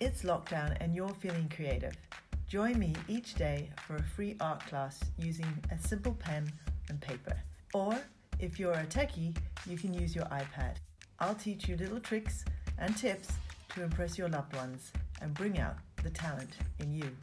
It's lockdown and you're feeling creative. Join me each day for a free art class using a simple pen and paper. Or if you're a techie, you can use your iPad. I'll teach you little tricks and tips to impress your loved ones and bring out the talent in you.